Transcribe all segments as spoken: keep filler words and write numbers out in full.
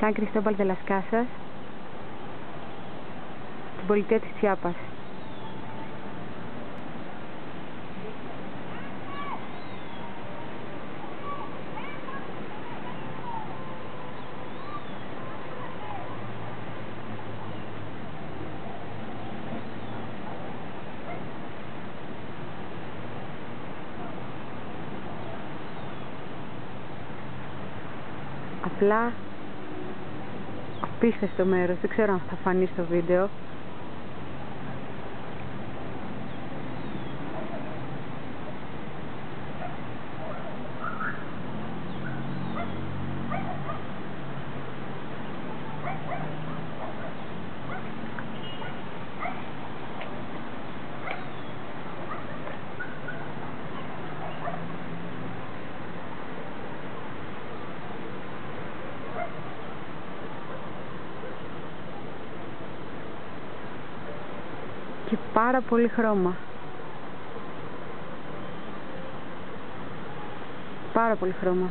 San Cristóbal de las Casas, Boltet, Chiapas. Απλά απίστευτο μέρος, δεν ξέρω αν θα φανεί στο βίντεο. Και πάρα πολύ χρώμα. Πάρα πολύ χρώμα.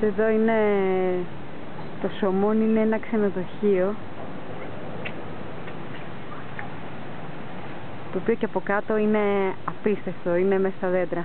Εδώ είναι το Σωμόν, είναι ένα ξενοδοχείο, το οποίο και από κάτω είναι απίστευτο, είναι μέσα στα δέντρα.